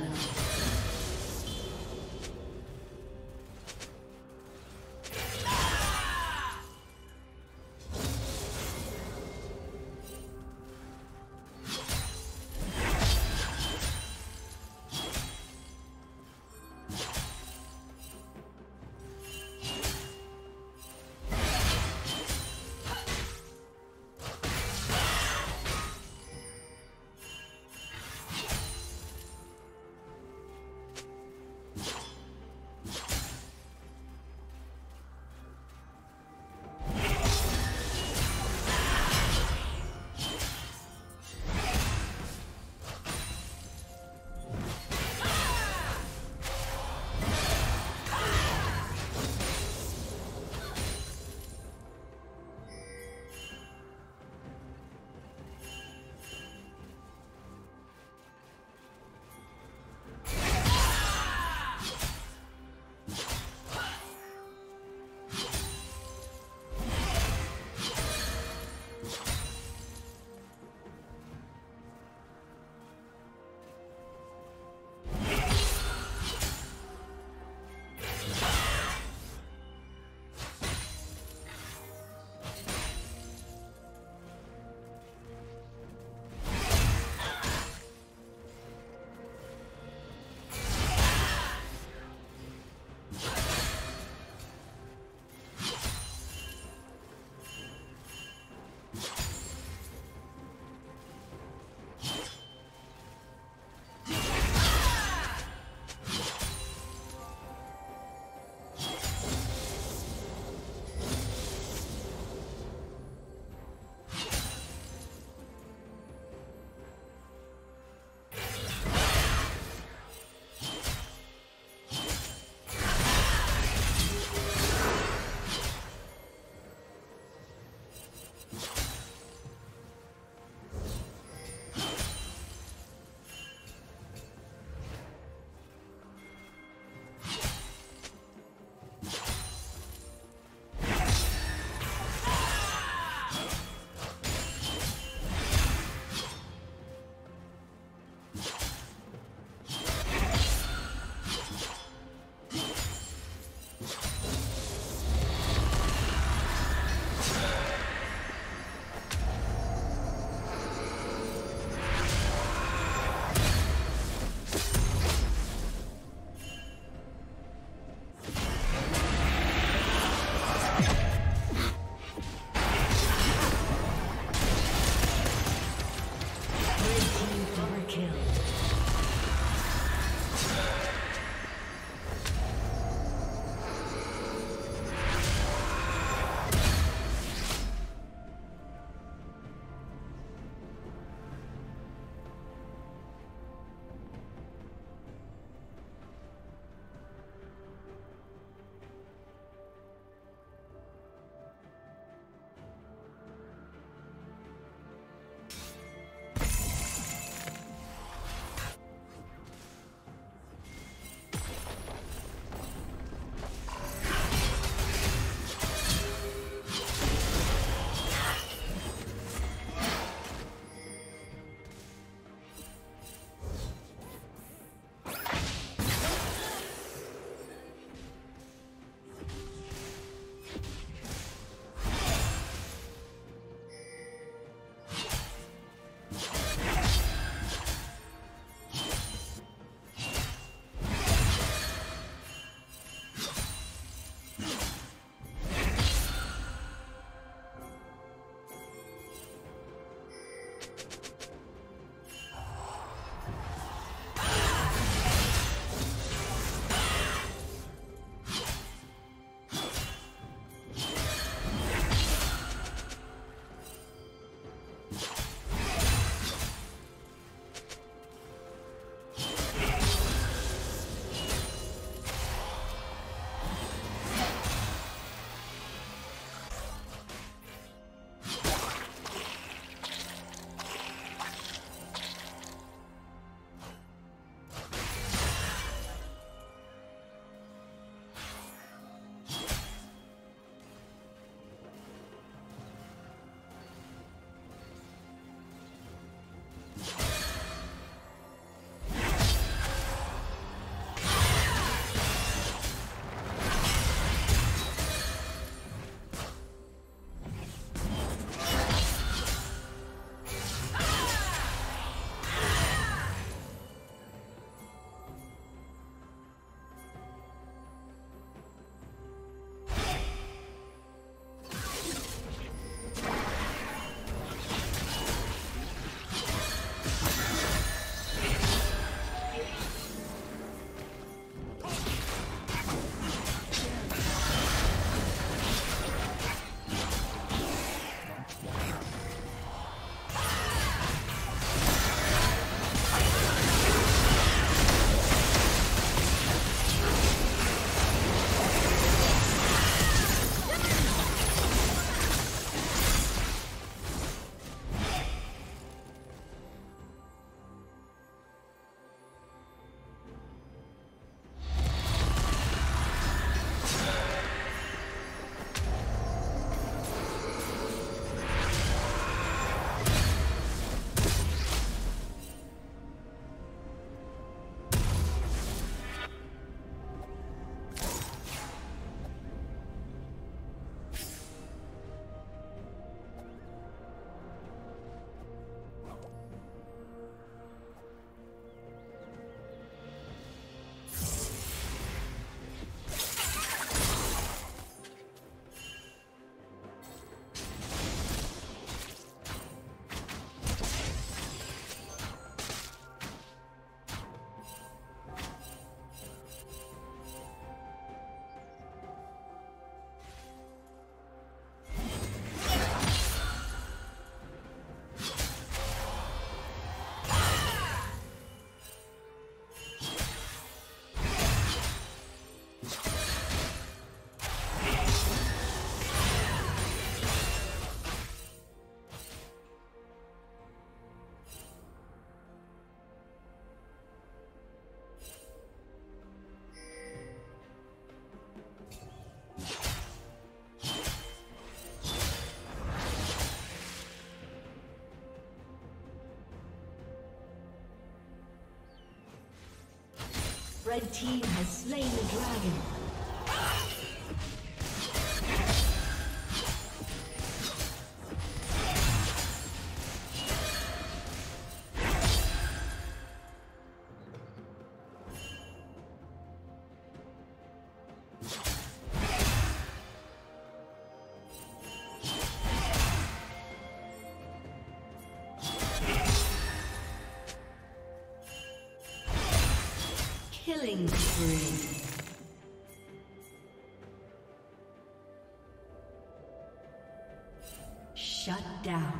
Knowledge. Red team has slain the dragon. Killing spree. Shut down.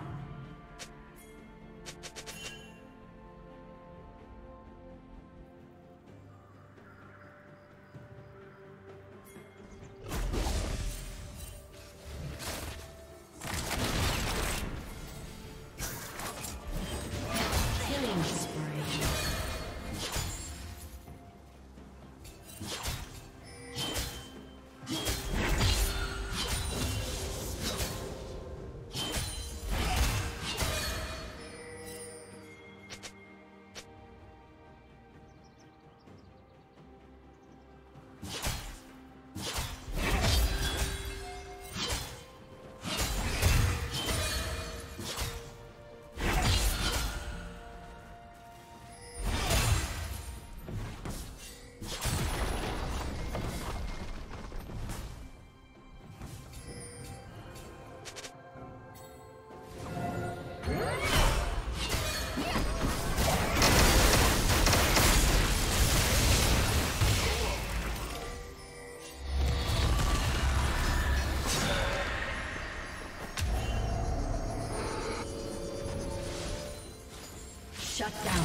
Shut down.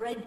Red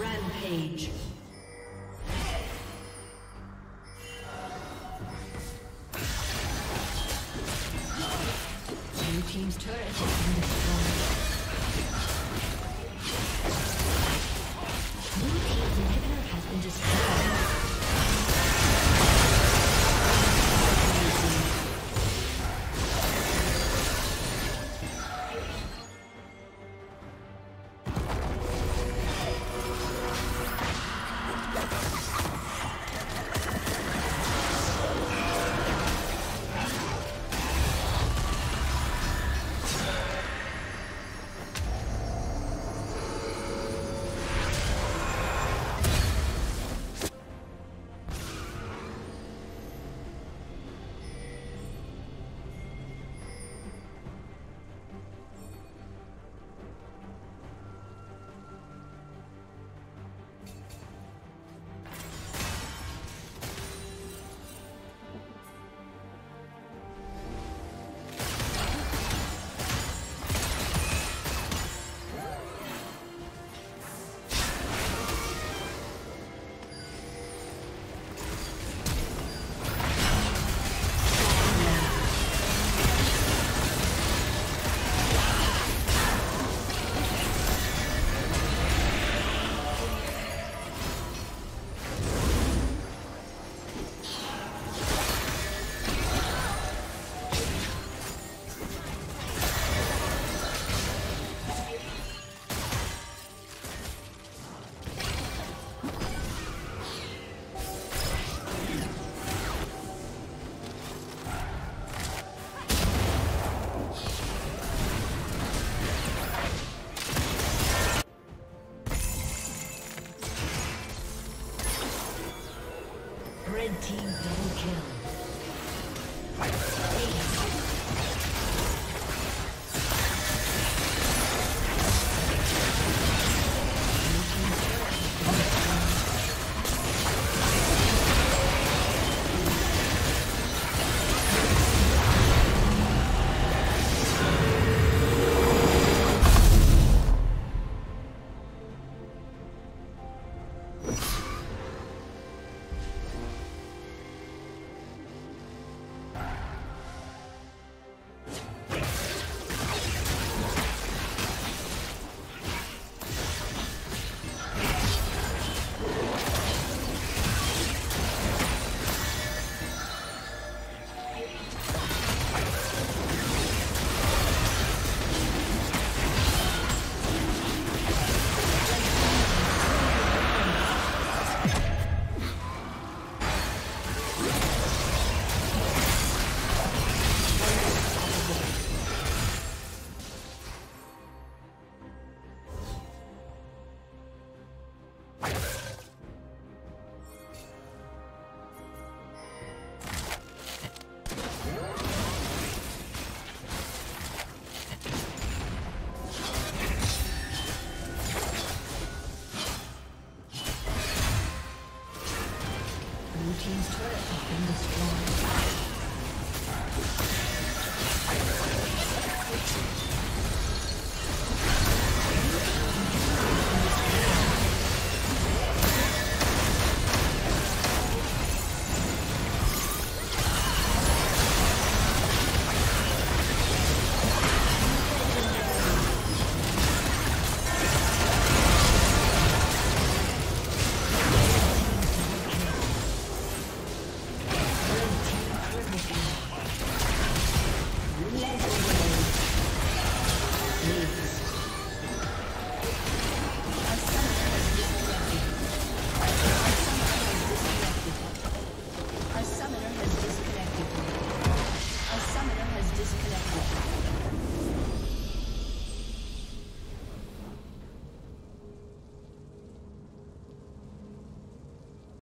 Rampage. Blue Team's turret has been destroyed. Blue Team's inhibitor has been destroyed. Red team double kill. Destroyed.